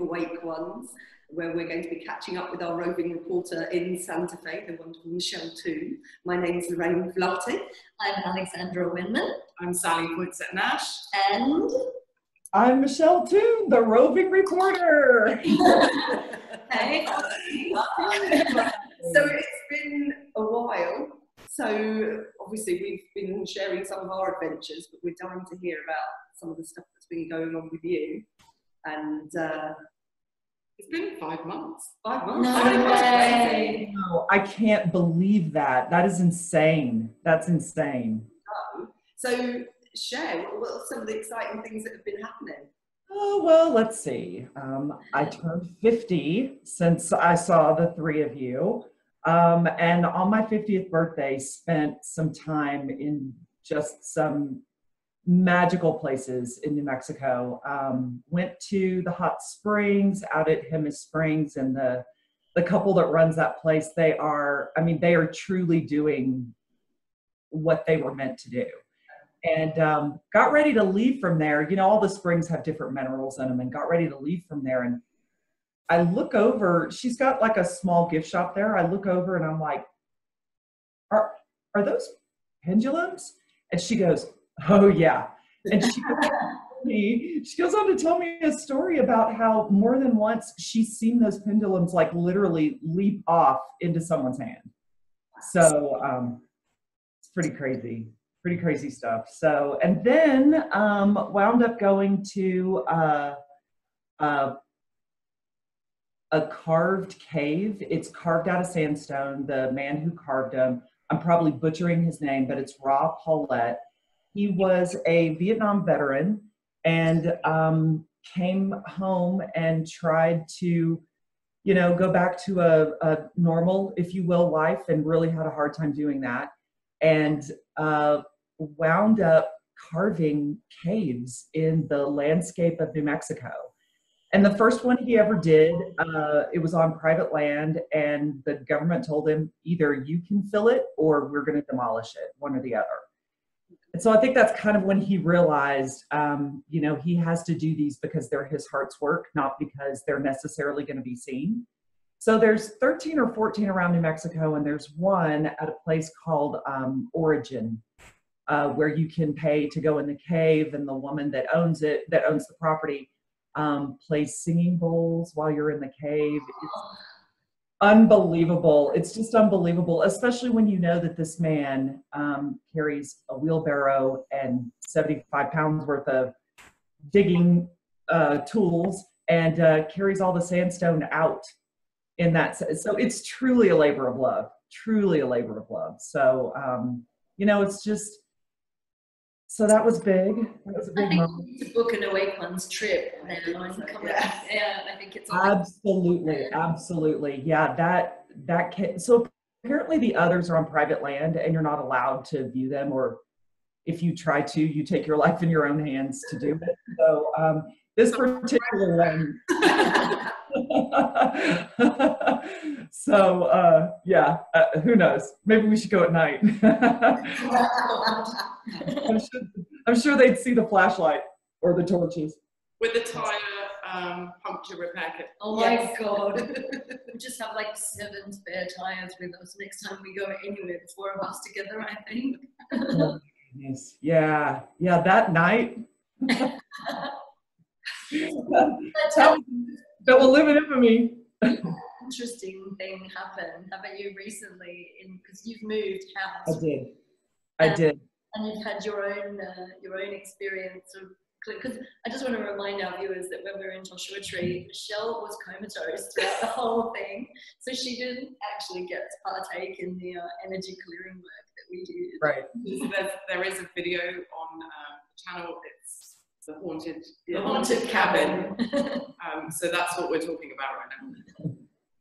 Awake Ones, where we're going to be catching up with our roving reporter in Santa Fe, the wonderful Michelle Toon. My name's Lorraine Flaherty. I'm Alexandra Winman. I'm Sally Woodsen. And I'm Michelle Toon, the roving reporter. Hey. So it's been a while. So obviously we've been sharing some of our adventures, but we're dying to hear about some of the stuff that's been going on with you. And it's been 5 months. 5 months. No way. No, I can't believe that. That is insane. That's insane. Oh. So share, what are some of the exciting things that have been happening? Oh, well, let's see. I turned 50 since I saw the three of you. And on my 50th birthday, spent some time in just some magical places in New Mexico. Went to the hot springs out at Jemez Springs, and the couple that runs that place, they are, I mean, they are truly doing what they were meant to do. And got ready to leave from there. You know, all the springs have different minerals in them, and got ready to leave from there. And I look over, she's got like a small gift shop there. I look over and I'm like, are those pendulums? And she goes, oh yeah. And she goes on to tell me a story about how more than once she's seen those pendulums like literally leap off into someone's hand. So it's pretty crazy stuff. So, and then wound up going to a carved cave. It's carved out of sandstone. The man who carved them, I'm probably butchering his name, but it's Ra Paulette. He was a Vietnam veteran and came home and tried to, you know, go back to a normal, if you will, life, and really had a hard time doing that. And wound up carving caves in the landscape of New Mexico. And the first one he ever did, it was on private land, and the government told him, either you can fill it or we're going to demolish it, one or the other. And so I think that's kind of when he realized, you know, he has to do these because they're his heart's work, not because they're necessarily going to be seen. So there's 13 or 14 around New Mexico, and there's one at a place called Origin, where you can pay to go in the cave, and the woman that owns it, that owns the property, plays singing bowls while you're in the cave. It's unbelievable. It's just unbelievable, especially when you know that this man carries a wheelbarrow and 75 pounds worth of digging tools, and carries all the sandstone out in that. So it's truly a labor of love, truly a labor of love. So, you know, it's just, so that was big. That was a big moment. You need to book an Awake Ones trip now and come back. Yeah, I think it's absolutely, absolutely. Yeah, that can. So apparently the others are on private land, and you're not allowed to view them, or if you try to, you take your life in your own hands to do it. So this particular one. So yeah, who knows? Maybe we should go at night. I'm sure they'd see the flashlight or the torches. With the tire puncture repair kit. Oh my God. We just have like 7 spare tires with us next time we go anywhere, the 4 of us together, I think. Oh, goodness. Yeah. Yeah, that night. That will live in infamy. Interesting thing happened. How about you recently? Because you've moved house. I did. I did. And you've had your own experience of, because I just want to remind our viewers that when we were in Joshua Tree, Michelle was comatose throughout the whole thing, so she didn't actually get to partake in the energy clearing work that we did. Right. So there is a video on the channel. It's the haunted, cabin. So that's what we're talking about right now.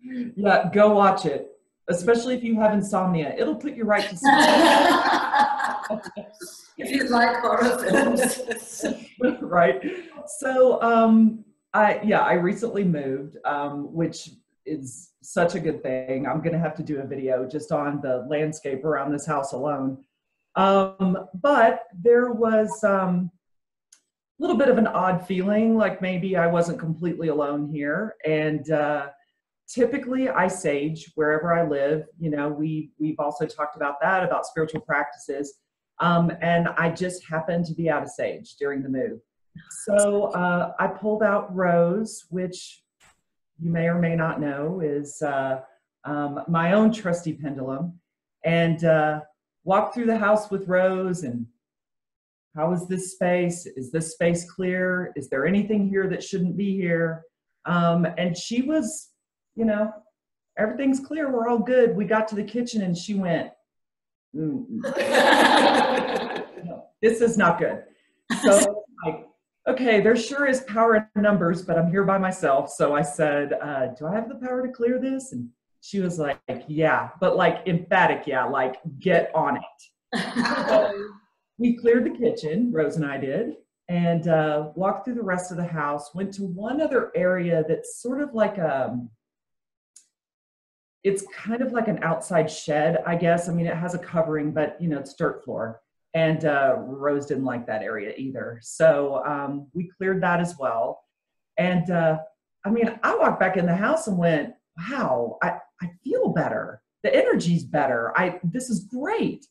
Yeah, go watch it, especially if you have insomnia. It'll put you right to sleep. If you like horror films. Right. So I recently moved, which is such a good thing. I'm gonna have to do a video just on the landscape around this house alone. But there was little bit of an odd feeling, like maybe I wasn't completely alone here. And typically I sage wherever I live. You know, we've also talked about that, about spiritual practices. And I just happened to be out of sage during the move. So I pulled out Rose, which you may or may not know is my own trusty pendulum, and walked through the house with Rose and how is this space? Is this space clear? Is there anything here that shouldn't be here? And she was, you know, everything's clear. We're all good. We got to the kitchen and she went, no, this is not good. So like, okay, there sure is power in numbers, but I'm here by myself. So I said, do I have the power to clear this? And she was like, yeah, but like emphatic, yeah, like get on it. So we cleared the kitchen, Rose and I did, and walked through the rest of the house, went to one other area that's sort of like a, it's kind of like an outside shed, I guess. I mean, it has a covering, but you know, it's dirt floor. And Rose didn't like that area either. So we cleared that as well. And I mean, I walked back in the house and went, wow, I feel better. The energy's better. This is great.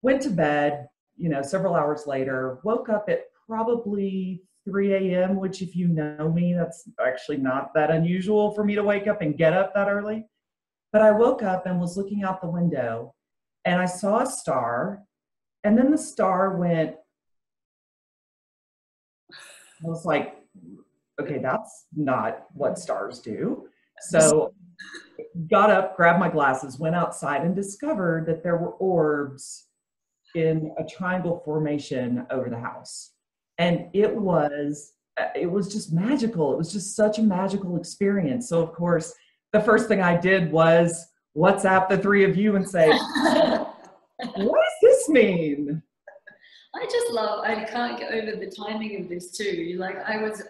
Went to bed, you know, several hours later, woke up at probably 3 a.m., which if you know me, that's actually not that unusual for me to wake up and get up that early. But I woke up and was looking out the window and I saw a star. And then the star went, I was like, okay, that's not what stars do. So got up, grabbed my glasses, went outside and discovered that there were orbs in a triangle formation over the house. And it was just magical. It was just such a magical experience. So of course, the first thing I did was WhatsApp the three of you and say, what? Mean I can't get over the timing of this too. Like I was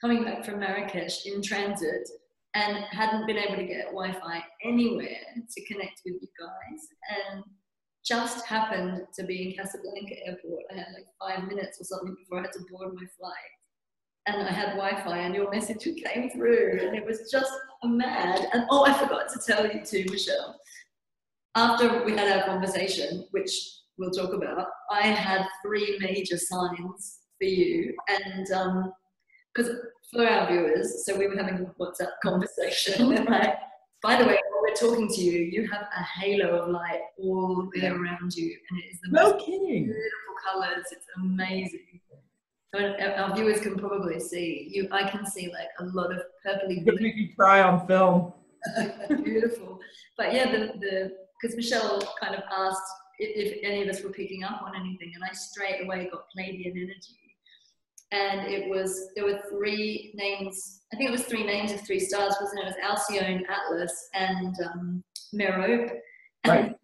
coming back from Marrakesh in transit and hadn't been able to get Wi-Fi anywhere to connect with you guys, and just happened to be in Casablanca airport. I had like 5 minutes or something before I had to board my flight, and I had Wi-Fi and your message came through and it was just mad. And oh, I forgot to tell you too, Michelle, after we had our conversation, which we'll talk about, I had three major signs for you. And because for our viewers, so we were having a WhatsApp conversation and like, by the way, while we're talking to you, you have a halo of light all the way around you, and it is the most beautiful colors. It's amazing. So our viewers can probably see you. I can see like a lot of purpley blue. You can try on film. Beautiful. But yeah, because Michelle kind of asked if any of us were picking up on anything, and I straight away got Pleiadian energy. And there were three names, I think it was three names of three stars, wasn't it? It was Alcyone, Atlas, and Merope. Right. And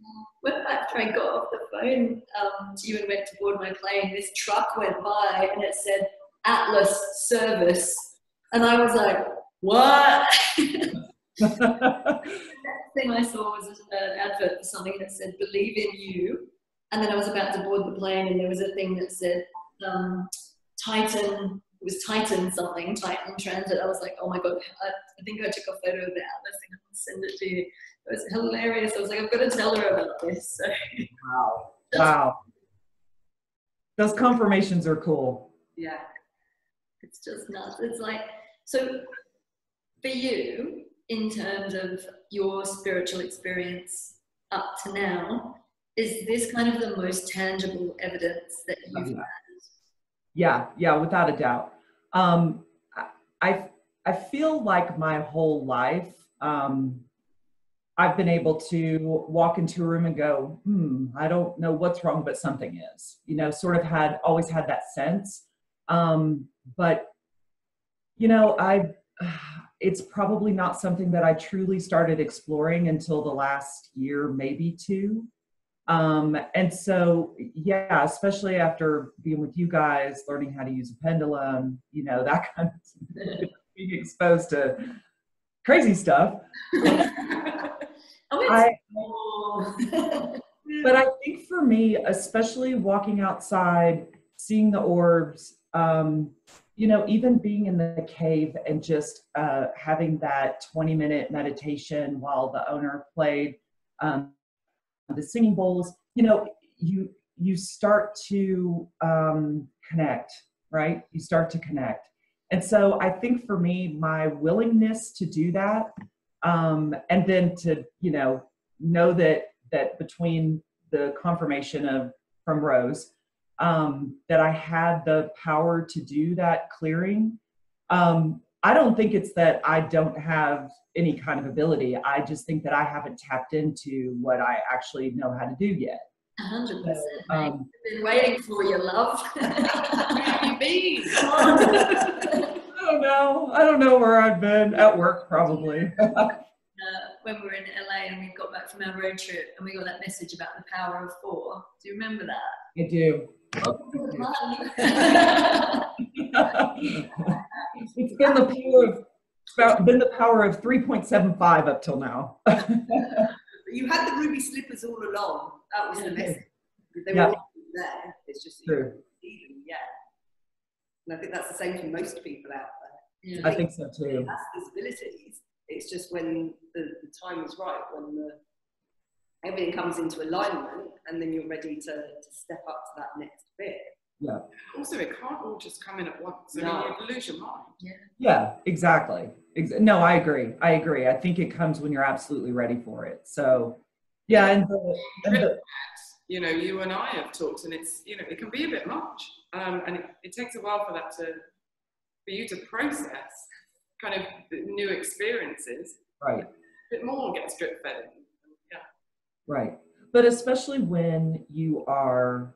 after I got off the phone to you and went to board my plane, this truck went by and it said, Atlas service. And I was like, what? The thing I saw was an advert for something that said believe in you, and then I was about to board the plane and there was a thing that said Titan, it was Titan something, Titan Transit. I was like, oh my god, I think I took a photo of the Atlas and I'll send it to you. It was hilarious. I was like, I've got to tell her about this. So, wow, those confirmations are cool. Yeah, it's just nuts. It's like, so for you, in terms of your spiritual experience up to now, is this kind of the most tangible evidence that you've had? Yeah, without a doubt. I feel like my whole life, I've been able to walk into a room and go, I don't know what's wrong, but something is, you know, sort of always had that sense. But, you know, it's probably not something that I truly started exploring until the last year, maybe two. And so, yeah, especially after being with you guys, learning how to use a pendulum, you know, that kind of being exposed to crazy stuff. But I think for me, especially walking outside, seeing the orbs, you know, even being in the cave and just having that 20-minute meditation while the owner played the singing bowls, you know, you start to connect, right? You start to connect. And so I think for me, my willingness to do that, and then to, you know that between the confirmation from Rose, that I had the power to do that clearing. I don't think it's that I don't have any kind of ability. I just think that I haven't tapped into what I actually know how to do yet. 100%. I've been waiting for you, love. I don't know where I've been. At work, probably. When we were in LA and we got back from our road trip and we got that message about the power of four. Do you remember that? I do. It's been the power of 3.75 up till now. You had the ruby slippers all along. That was the message. They were there. It's just true. Yeah. And I think that's the same for most people out there. Yeah. I think so too. That's these abilities. It's just when the time is right, when everything comes into alignment, and then you're ready to step up to that next bit. Yeah. Also, it can't all just come in at once. No. I mean, you lose your mind. Yeah. Yeah, exactly. No, I agree. I agree. I think it comes when you're absolutely ready for it. So, yeah. You know, you and I have talked, and it's, you know, it can be a bit much, and it takes a while for that for you to process kind of new experiences. Right. A bit more gets drip fed. Yeah. Right. But especially when you are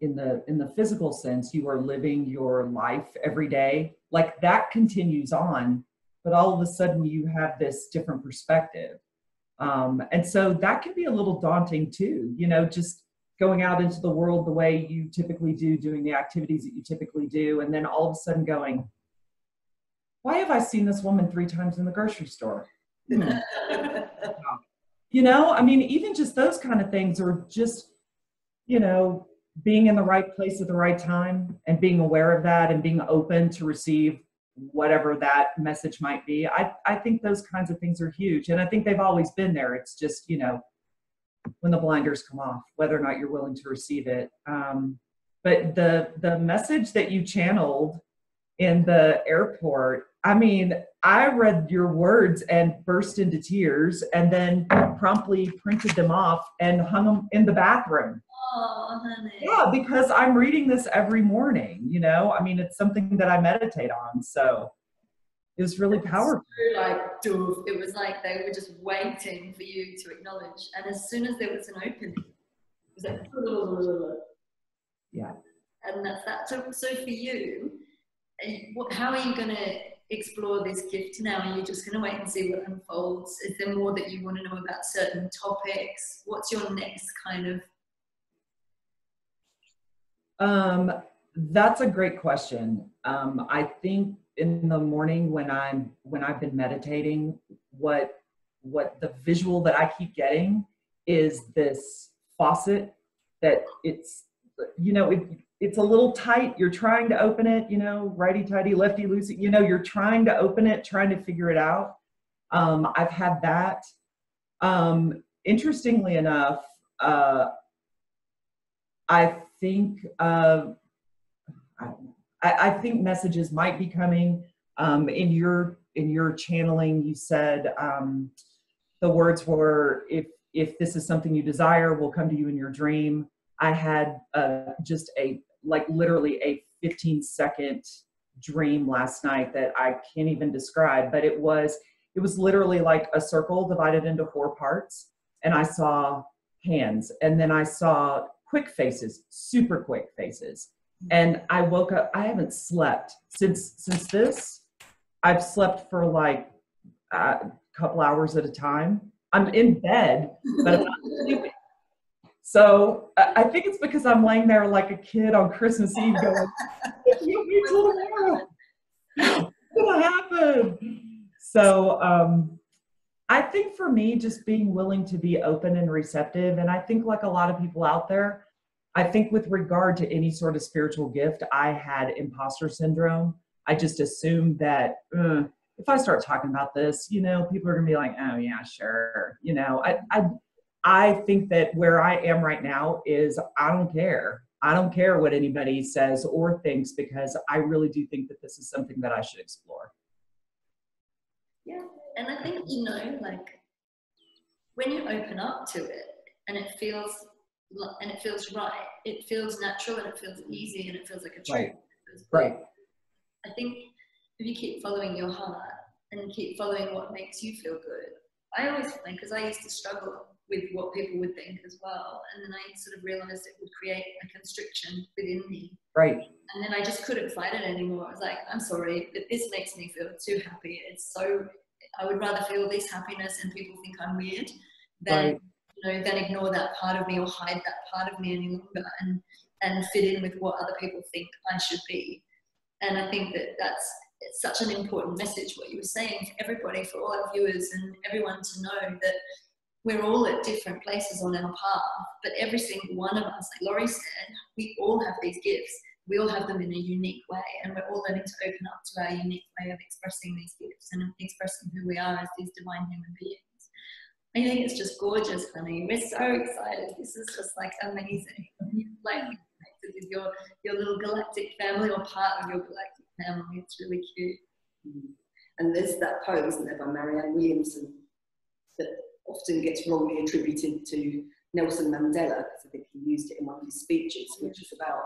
in the physical sense, you are living your life every day. Like that continues on, but all of a sudden you have this different perspective. And so that can be a little daunting too, you know, just going out into the world the way you typically do, doing the activities that you typically do. And then all of a sudden going, why have I seen this woman 3 times in the grocery store? You know, I mean, even just those kind of things, or just, you know, being in the right place at the right time and being aware of that and being open to receive whatever that message might be. I think those kinds of things are huge. And I think they've always been there. It's just, you know, when the blinders come off, whether or not you're willing to receive it. But the message that you channeled in the airport, I mean, I read your words and burst into tears and then promptly printed them off and hung them in the bathroom. Oh, honey. Yeah, because I'm reading this every morning, you know? I mean, it's something that I meditate on, so it was really powerful. So, like, it was like they were just waiting for you to acknowledge. And as soon as there was an opening, it was like, yeah. And that's that. So for you, how are you going to explore this gift now? Are you just going to wait and see what unfolds? Is there more that you want to know about certain topics? What's your next kind of... That's a great question. I think in the morning when I've been meditating, what the visual that I keep getting is this faucet that it's, you know, it's a little tight. You're trying to open it, you know, righty tighty, lefty loosey, you know, you're trying to open it, trying to figure it out. I've had that. Interestingly enough, I think messages might be coming. In your channeling, you said the words were, if this is something you desire, will come to you in your dream. I had just literally a 15-second dream last night that I can't even describe, but it was literally like a circle divided into 4 parts, and I saw hands, and then I saw quick faces, super quick faces. And I woke up, I haven't slept since this. I've slept for like a couple hours at a time. I'm in bed, but I'm not sleeping. So I think it's because I'm laying there like a kid on Christmas Eve going, "It's tomorrow. What'll happen?" So, I think for me, just being willing to be open and receptive. And I think like a lot of people out there, I think with regard to any sort of spiritual gift, I had imposter syndrome. I just assumed that if I start talking about this, you know, people are going to be like, oh yeah, sure. You know, I think that where I am right now is I don't care. I don't care what anybody says or thinks, because I really do think that this is something that I should explore. Yeah. And I think, you know, like when you open up to it and it feels right, it feels natural and it feels easy and it feels like a truth. Right. I think if you keep following your heart and keep following what makes you feel good, I always think, because I used to struggle with what people would think as well, and then I sort of realized it would create a constriction within me. Right. And then I just couldn't fight it anymore. I was like, I'm sorry, but this makes me feel too happy. It's so, I would rather feel this happiness and people think I'm weird than, right, you know, than ignore that part of me or hide that part of me any longer and fit in with what other people think I should be. And I think that that's, it's such an important message, what you were saying, for everybody, for all our viewers and everyone to know that we're all at different places on our path, but every single one of us, like Laurie said, we all have these gifts. We all have them in a unique way, and we're all learning to open up to our unique way of expressing these gifts and expressing who we are as these divine human beings. I think it's just gorgeous, honey. We're so excited. This is just like amazing. Like, with your little galactic family, or part of your galactic family. It's really cute. And there's that poem, isn't there, by Marianne Williamson, that often gets wrongly attributed to Nelson Mandela, because I think he used it in one of his speeches, which is about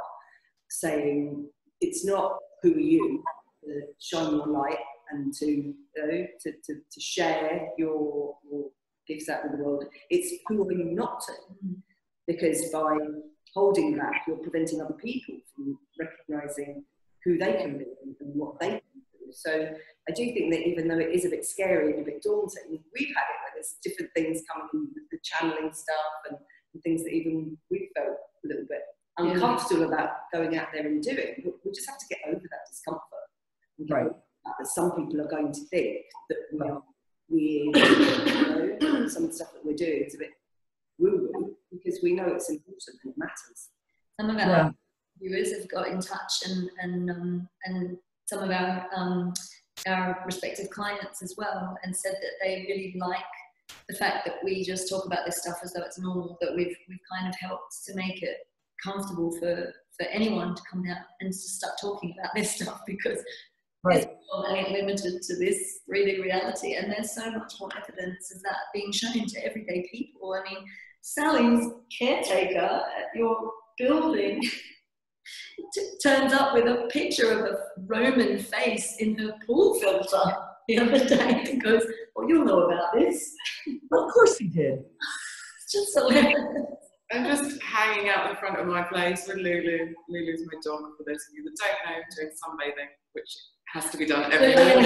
saying, it's not who are you, to shine your light and to, you know, to share your gifts out in the world. It's who are you not to, because by holding back, you're preventing other people from recognising who they can be and what they can do. So I do think that even though it is a bit scary and a bit daunting, we've had it where there's different things coming, the channeling stuff and things that even we felt a little bit uncomfortable about going out there and doing. But we just have to get over that discomfort. Right. That some people are going to think that we are weird, you know, some of the stuff that we're doing is a bit woo-woo, because we know it's important and it matters. Some of our viewers have got in touch, and some of our respective clients as well, and said that they really like the fact that we just talk about this stuff as though it's normal, that we've kind of helped to make it comfortable for anyone to come out and to start talking about this stuff, because it's not limited to this 3D reality, and there's so much more evidence of that being shown to everyday people. I mean, Sally's caretaker at your building turns up with a picture of a Roman face in her pool filter the other day and goes, "Well, you'll know about this." Of course he did. It's just so hilarious. I'm just hanging out in front of my place with Lulu. Lulu's my dog, for those of you that don't know, doing sunbathing, which has to be done every morning.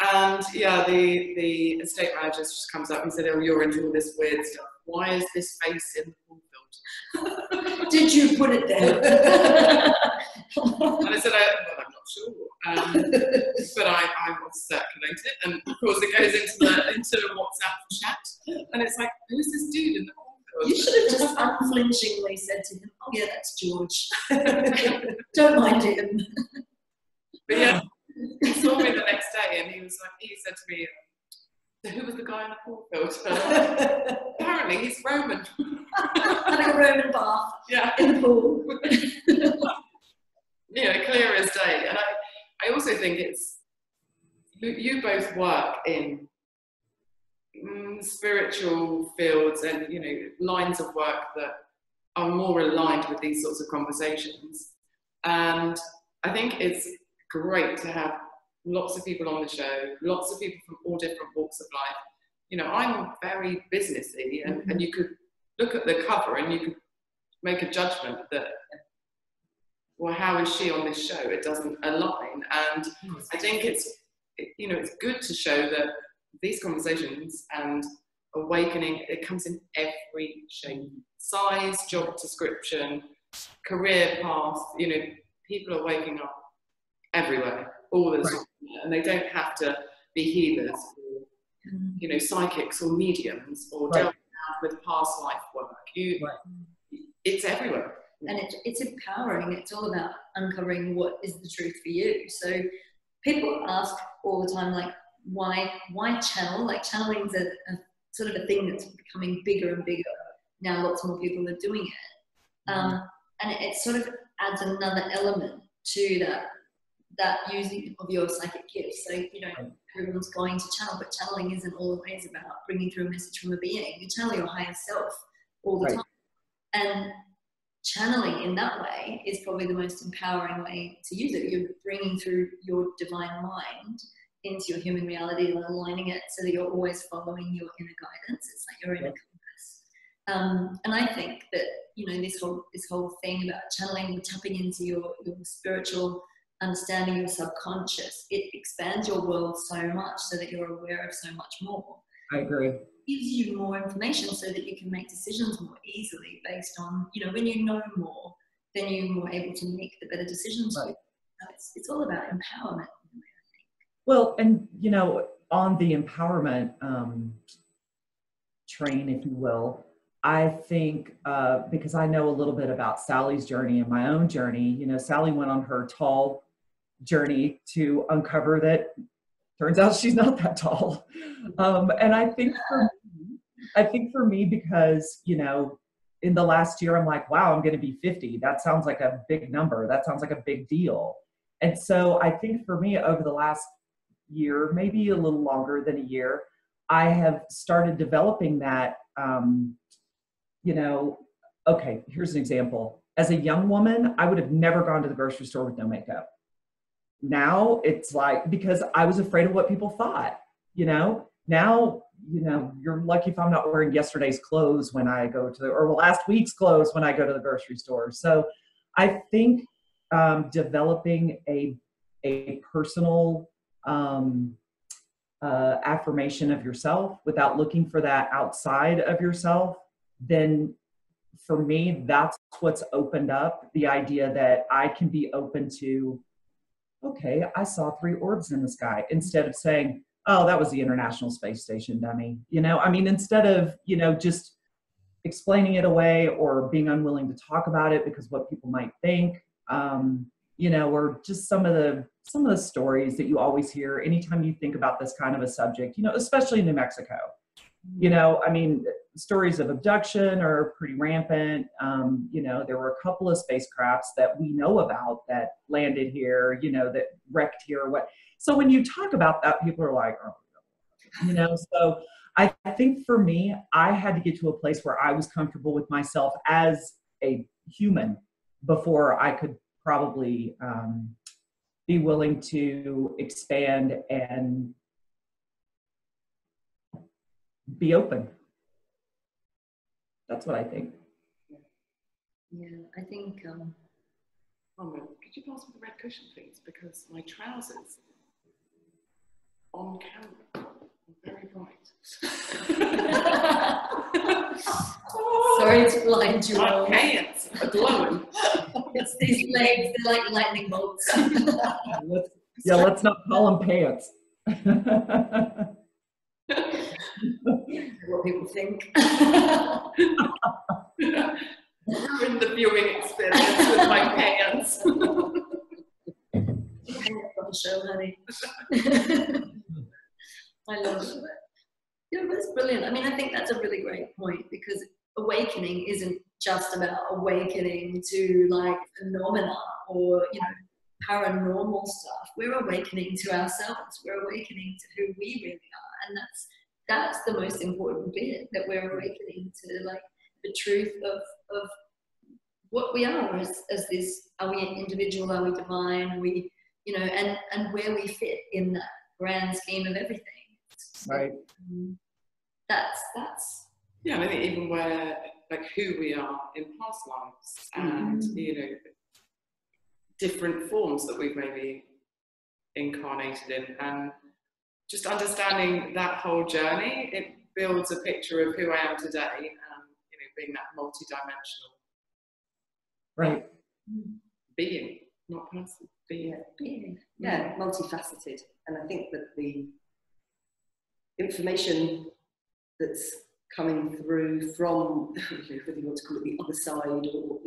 And yeah, the estate manager just comes up and said, "Oh, you're into all this weird stuff. Why is this face in the pool filter? Did you put it there?" And I said, "Well, I'm not sure, but I will circulate it." And of course, it goes into the WhatsApp chat, and it's like, "Who's this dude in the pool filter?" You should have just unflinchingly said to him, "Oh yeah, that's George. Don't mind him." But yeah, he saw me the next day, and he was like, he said to me, "So who was the guy in the pool filter?" Apparently, he's Roman. Having a Roman bath in the pool. You know, clear as day. And I also think it's, you both work in spiritual fields and, you know, lines of work that are more aligned with these sorts of conversations. And I think it's great to have lots of people on the show, lots of people from all different walks of life. You know, I'm very businessy, and, and you could look at the cover and you could make a judgment that, well, how is she on this show? It doesn't align. And I think it's, you know, it's good to show that these conversations and awakening, it comes in every shape, size, job description, career path. You know, people are waking up everywhere, all the time, and they don't have to be healers or, you know, psychics or mediums or dealing with past life work. You It's everywhere. And it's empowering. It's all about uncovering what is the truth for you. So people ask all the time, like, why channel? Like, channeling is a sort of a thing that's becoming bigger and bigger. Now lots more people are doing it. And it sort of adds another element to that using of your psychic gifts. So, you know, everyone's going to channel, but channeling isn't always about bringing through a message from a being. You channel your higher self all the time. And channeling in that way is probably the most empowering way to use it. You're bringing through your divine mind into your human reality and aligning it so that you're always following your inner guidance. It's like your inner compass. And I think that, you know, this whole thing about channeling, tapping into your spiritual understanding, your subconscious, it expands your world so much so that you're aware of so much more. I agree. Gives you more information so that you can make decisions more easily based on, you know, when you know more, then you're more able to make the better decisions. Right. It's all about empowerment. Well, and, you know, on the empowerment train, if you will, I think, because I know a little bit about Sally's journey and my own journey, you know, Sally went on her tall journey to uncover that turns out she's not that tall. And I think for me, because, you know, in the last year, I'm like, wow, I'm going to be 50. That sounds like a big number. That sounds like a big deal. And so I think for me, over the last year, maybe a little longer than a year, I have started developing that, you know, okay, here's an example. As a young woman, I would have never gone to the grocery store with no makeup. Now it's like, because I was afraid of what people thought, you know. Now, you know, you're lucky if I'm not wearing yesterday's clothes when I go to the, or last week's clothes when I go to the grocery store. So I think developing a personal affirmation of yourself without looking for that outside of yourself, then for me, that's what's opened up the idea that I can be open to, okay, I saw 3 orbs in the sky, instead of saying, oh, that was the International Space Station, dummy. You know, I mean, instead of, you know, just explaining it away or being unwilling to talk about it because what people might think, you know, or just some of the stories that you always hear anytime you think about this kind of a subject, you know, especially in New Mexico. You know, I mean, stories of abduction are pretty rampant. You know, there were a couple of spacecrafts that we know about that landed here, you know, that wrecked here. So when you talk about that, people are like, oh, you know, so I think for me, I had to get to a place where I was comfortable with myself as a human before I could probably be willing to expand and be open. That's what I think. Yeah, I think. One moment, could you pass me the red cushion, please? Because my trousers on camera are very bright. Sorry to blind you all. My pants are glowing. It's these legs, they're like lightning bolts. Yeah, let's not call them pants. What people think. Ruined the viewing experience with my pants. Hang up on the show, honey. I love it. Yeah, that's brilliant. I mean, I think that's a really great point, because awakening isn't just about awakening to like phenomena or, you know, paranormal stuff. We're awakening to ourselves. We're awakening to who we really are, and that's the most important bit, that we're awakening to, like, the truth of what we are as this. Are we an individual? Are we divine? Are we, you know, and where we fit in that grand scheme of everything. Right. That's. Yeah, I think even where, like, who we are in past lives, and you know, different forms that we've maybe incarnated in, and just understanding that whole journey, it builds a picture of who I am today, and you know, being that multi-dimensional being, not person, being. Yeah, multifaceted. And I think that the information that's coming through from, whether you want to call it the other side or,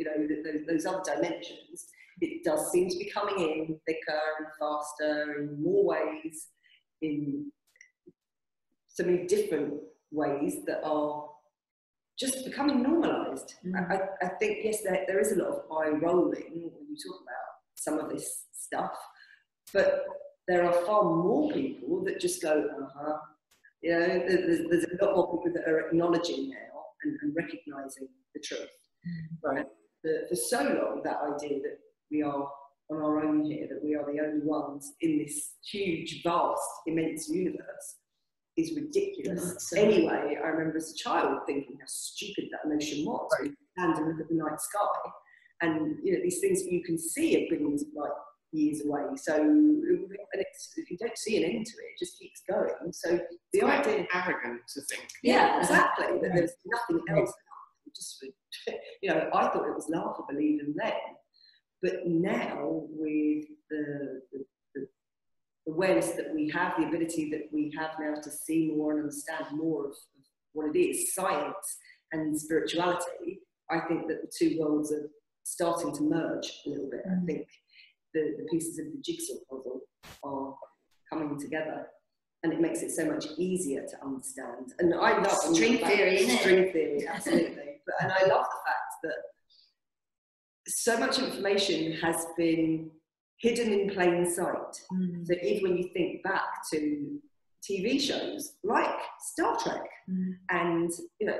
those other dimensions, it does seem to be coming in thicker and faster in more ways, in so many different ways that are just becoming normalised. Mm. I think, yes, there is a lot of eye rolling when you talk about some of this stuff, but there are far more people that just go, uh-huh. There's a lot more people that are acknowledging now and recognising the truth. Mm. Right? For so long, that idea that we are on our own here, that we are the only ones in this huge, vast, immense universe, is ridiculous. So anyway, I remember as a child thinking how stupid that notion was. Right. You stand and look at the night sky, and these things you can see are billions of light years away. So, if you don't see an end to it, it just keeps going. So the idea, arrogant to think. Yeah, exactly. That there's nothing else. Just, I thought it was laughable even then, but now with the awareness that we have, the ability that we have now to see more and understand more of what it is, science and spirituality, I think that the two worlds are starting to merge a little bit. Mm. I think the pieces of the jigsaw puzzle are coming together, and it makes it so much easier to understand. And I love string theory, absolutely. And I love the fact that so much information has been hidden in plain sight. Mm. So even when you think back to TV shows like Star Trek, mm. and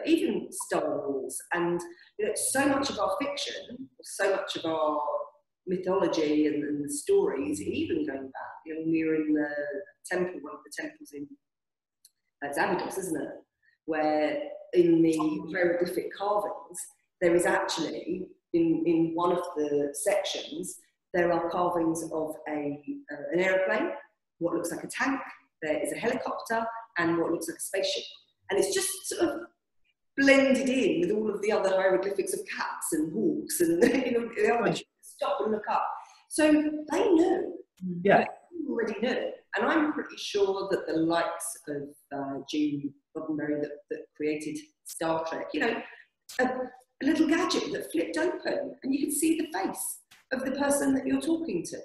even Star Wars, and so much of our fiction, so much of our mythology and the stories, even going back, we were in the temple, one of the temples in Abydos, isn't it? Where in the hieroglyphic carvings, there is actually, in one of the sections, there are carvings of an aeroplane, what looks like a tank, there is a helicopter, and what looks like a spaceship. And it's just sort of blended in with all of the other hieroglyphics of cats and hawks and the other. Stop and look up. So they knew. Yeah. They already knew. And I'm pretty sure that the likes of Gene Roddenberry that created Star Trek, a little gadget that flipped open and you could see the face of the person that you're talking to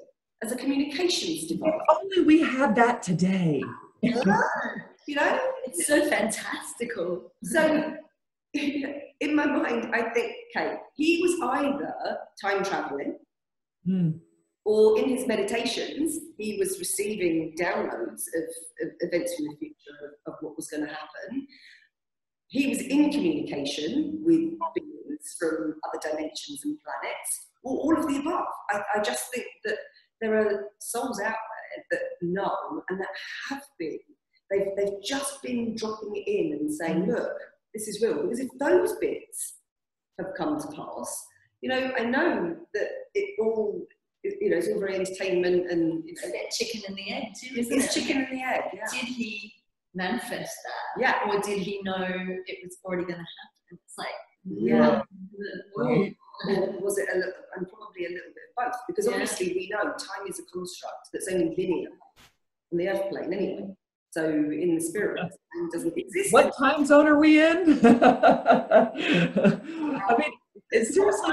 as a communications device. If only we had that today. It's so fantastical. So in my mind, I think, okay, he was either time traveling, mm. or in his meditations, he was receiving downloads of events from the future of what was going to happen. He was in communication with beings from other dimensions and planets, or all of the above. I just think that there are souls out there that know and that have been. They've just been dropping it in and saying, look, this is real. Because if those bits have come to pass, I know that it all, it's all very entertainment and... It's a bit chicken and the egg too, isn't it? It's chicken and the egg, yeah. Did he manifest that? Yeah. Or did he know it was already going to happen? It's like, yeah. Well, was it a little, and probably a little bit of both? Because obviously we know time is a construct that's only linear on the earth plane anyway. So in the spirit, it doesn't exist. What time zone are we in? I mean, it's seriously.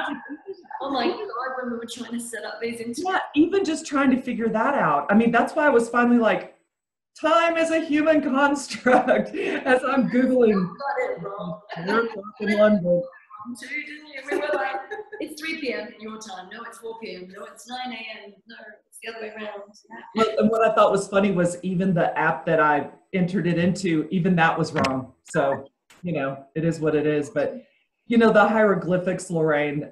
Oh my God, when we were trying to set up these interviews. Yeah, even just trying to figure that out. I mean, that's why I was finally like, time is a human construct, as I'm Googling. You got it wrong. In London. Too, didn't you? We were like, it's 3 p.m. in your time. No, it's 4 p.m. No, it's 9 a.m. No, it's the other way around. Yeah. And what I thought was funny was even the app that I entered it into, even that was wrong. So, it is what it is. But, the hieroglyphics, Lorraine,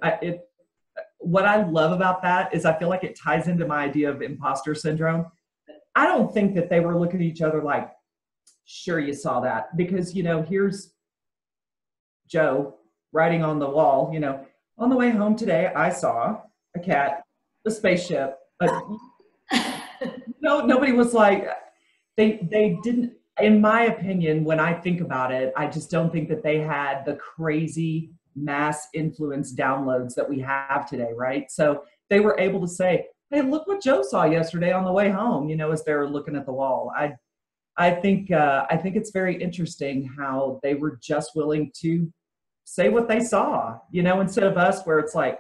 what I love about that is I feel like it ties into my idea of imposter syndrome. I don't think that they were looking at each other like, sure, you saw that. Because, here's Joe writing on the wall, on the way home today, I saw a cat, a spaceship. No, nobody was like, they didn't, in my opinion, when I think about it, I just don't think that they had the crazy mass influence downloads that we have today, right? So they were able to say, hey, look what Joe saw yesterday on the way home, as they were looking at the wall. I I think it's very interesting how they were just willing to say what they saw, you know, instead of us where it's like,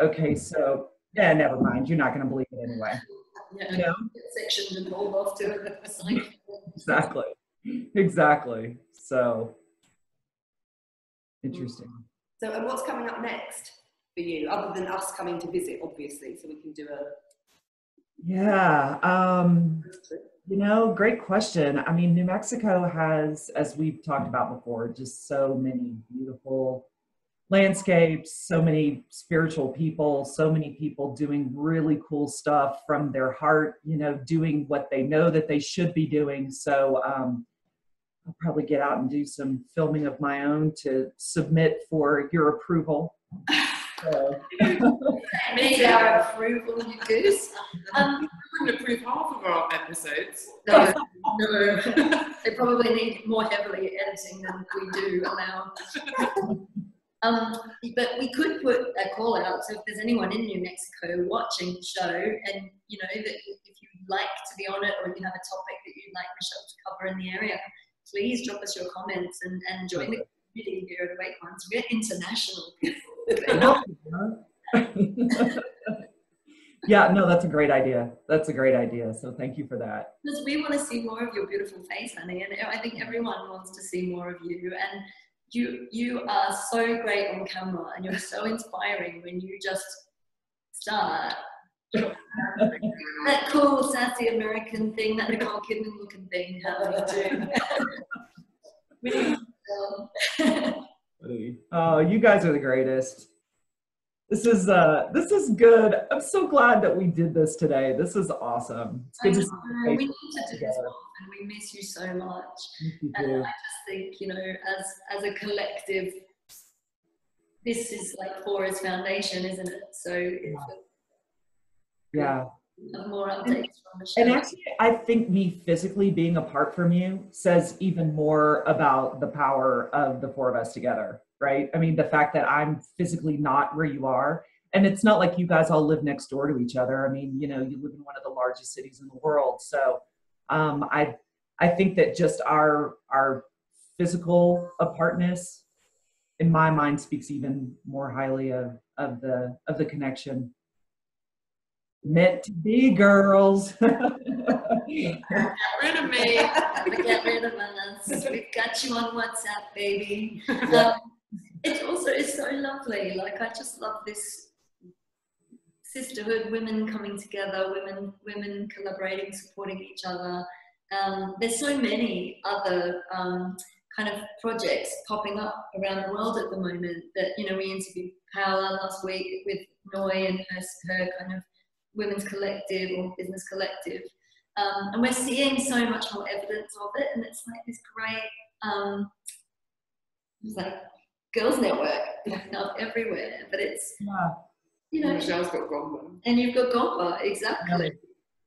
okay, so yeah, never mind, you're not going to believe it anyway. Yeah, you know? Sectioned and hold off to it. Exactly, exactly. So interesting. So, and what's coming up next for you, other than us coming to visit, obviously, so we can do a. Yeah, you know, great question. I mean, New Mexico has, as we've talked about before, just so many beautiful landscapes, so many spiritual people, so many people doing really cool stuff from their heart, you know, doing what they know that they should be doing. So I'll probably get out and do some filming of my own to submit for your approval. So. Maybe our approval, you goose. We wouldn't approve half of our episodes. No, no. They probably need more heavily editing than we do allow. But we could put a call out, so if there's anyone in New Mexico watching the show, and you know, that if you'd like to be on it, or if you have a topic that you'd like Michelle to cover in the area, please drop us your comments and join the community here at Awake Ones. We're international people. Yeah, no, that's a great idea. That's a great idea. So thank you for that. Because we want to see more of your beautiful face, honey, and I think everyone wants to see more of you. And you are so great on camera, and you're so inspiring when you just start that cool, sassy American thing, that Nicole Kidman looking thing. How do you do? Oh, you guys are the greatest. This is good. I'm so glad that we did this today. This is awesome. It's good to see we need to do this more, and we miss you so much. You and do. I just think, you know, as a collective, this is like Fora's foundation, isn't it? So yeah. More updates from Michelle. And actually, I think me physically being apart from you says even more about the power of the four of us together, right? I mean, the fact that I'm physically not where you are, and it's not like you guys all live next door to each other. I mean, you know, you live in one of the largest cities in the world. So I think that just our physical apartness, in my mind, speaks even more highly of the connection. Meant to be, girls. Get rid of me. Get rid of us. We've got you on WhatsApp, baby. It's so lovely. Like, I just love this sisterhood, women coming together, women collaborating, supporting each other. There's so many other kind of projects popping up around the world at the moment that, you know, we interviewed Paola last week with Noi and her kind of women's collective or business collective. And we're seeing so much more evidence of it, and it's like this great like girls network popping up everywhere. But it's you know, Michelle's got GONBA. And you've got GONBA, exactly.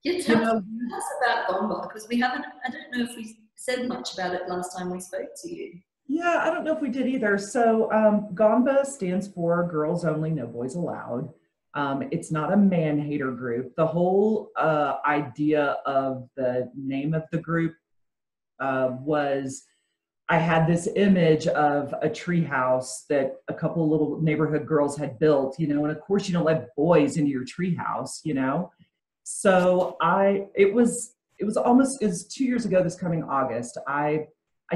Yeah. You tell us about GONBA, because we haven't, I don't know if we said much about it last time we spoke to you. Yeah, I don't know if we did either. So GONBA stands for Girls Only, No Boys Allowed. It's not a man-hater group. The whole idea of the name of the group was, I had this image of a treehouse that a couple little neighborhood girls had built, you know, and of course you don't let boys into your treehouse, you know. So it was 2 years ago this coming August. I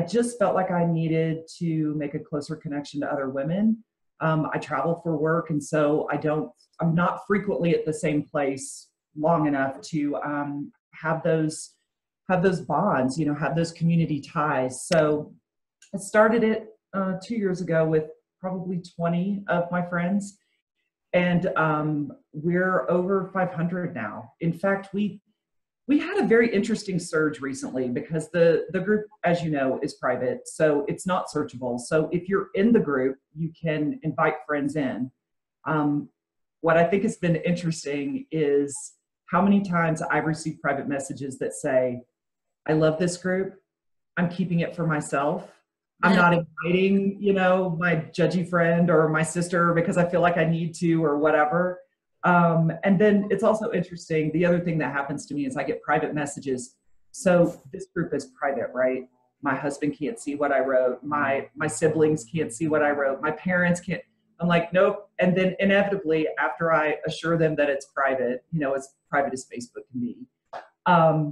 just felt like I needed to make a closer connection to other women. I travel for work, and so I'm not frequently at the same place long enough to have those bonds, you know, have those community ties. So I started it 2 years ago with probably 20 of my friends, and we're over 500 now. In fact, we had a very interesting surge recently because the group, as you know, is private, so it's not searchable. So if you're in the group, you can invite friends in. What I think has been interesting is how many times I've received private messages that say, I love this group, I'm keeping it for myself. I'm not inviting, you know, my judgy friend or my sister because I feel like I need to or whatever. And then it's also interesting, the other thing that happens to me is I get private messages. So this group is private, right? My husband can't see what I wrote. My siblings can't see what I wrote. My parents can't. I'm like, nope. And then inevitably, after I assure them that it's private, you know, as private as Facebook can be,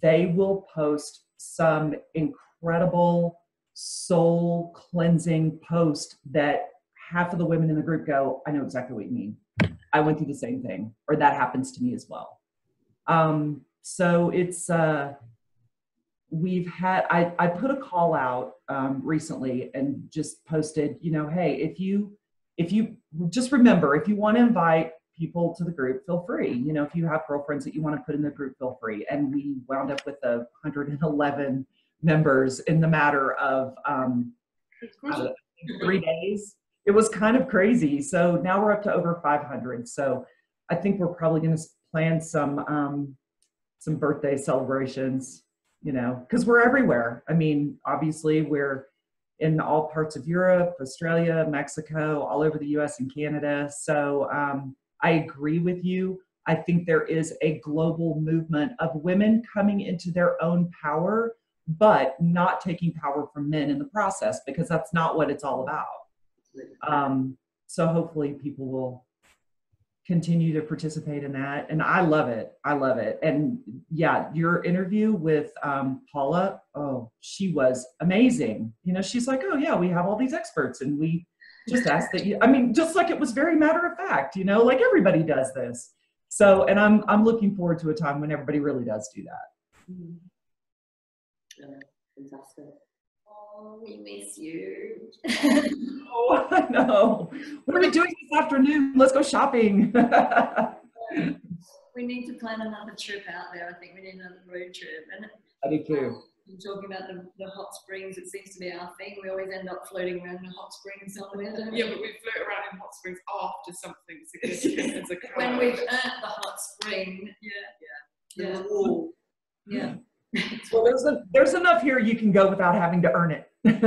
they will post some incredible soul cleansing post that half of the women in the group go, I know exactly what you mean. I went through the same thing, or that happens to me as well. So it's, we've had, I put a call out recently and just posted, you know, hey, if you just remember, if you want to invite people to the group, feel free. You know, if you have girlfriends that you want to put in the group, feel free. And we wound up with 111 members in the matter of 3 days. It was kind of crazy. So now we're up to over 500. So I think we're probably going to plan some birthday celebrations, you know, because we're everywhere. I mean, obviously we're in all parts of Europe, Australia, Mexico, all over the US and Canada. So I agree with you. I think there is a global movement of women coming into their own power, but not taking power from men in the process, because that's not what it's all about. So hopefully people will continue to participate in that. And I love it. I love it. And yeah, your interview with Paola, oh, she was amazing. You know, she's like, oh yeah, we have all these experts and we just ask that you, I mean, just like it was very matter of fact, you know, like everybody does this. So, and I'm looking forward to a time when everybody really does do that. Mm-hmm. Yeah, fantastic. Oh, we miss you. Oh, I know. What are we doing this afternoon? Let's go shopping. We need to plan another trip out there. I think we need another road trip. And I do too. Talking about the hot springs, it seems to be our thing. We always end up floating around in a hot spring somewhere. Yeah, but we float around in hot springs after something significant as a car. When we've earned the hot spring. Yeah. Yeah. Yeah. Yeah. Well, there's enough here you can go without having to earn it. And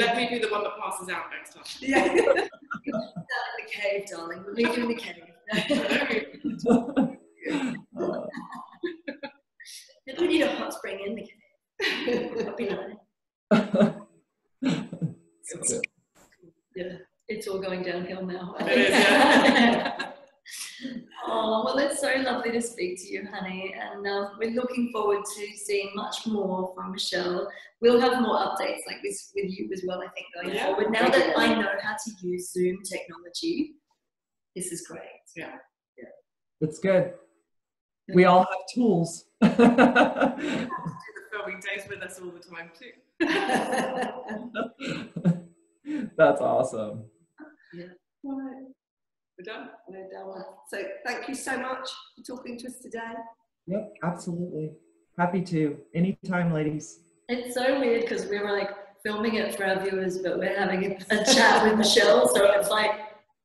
let me be the one that passes out next time. Yeah. Down in the cave, darling. We'll meet you in the cave. We need a hot spring in the cave. That'd be nice. So, yeah, it's all going downhill now. It is, yeah. Oh, well, it's so lovely to speak to you, honey, and we're looking forward to seeing much more from Michelle. We'll have more updates like this with you as well, I think, going forward. Now that I know how to use Zoom technology, this is great. Yeah. Yeah. It's good. We all have tools. You have to do the filming days with us all the time, too. That's awesome. Yeah. All right. We're done. We're done. So thank you so much for talking to us today. Yep, absolutely. Happy to. Anytime, ladies. It's so weird because we were like filming it for our viewers, but we're having a chat with Michelle. So it's like,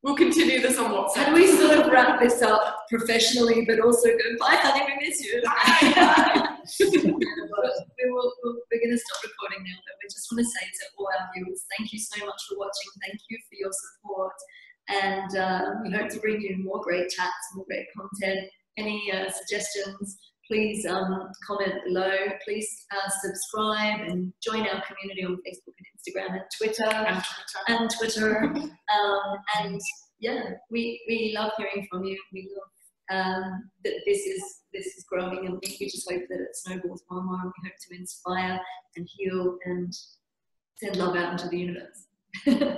we'll continue this on WhatsApp. How do we sort of wrap this up professionally, but also go, bye, honey, we miss you. Bye. We're going to stop recording now, but we just want to say to all our viewers, thank you so much for watching. Thank you for your support. And we hope to bring you more great chats, more great content. Any suggestions, please comment below. Please subscribe and join our community on Facebook and Instagram and Twitter. And Twitter. And yeah, we love hearing from you. We love that this is growing, and we just hope that it snowballs more and more. And we hope to inspire and heal and send love out into the universe.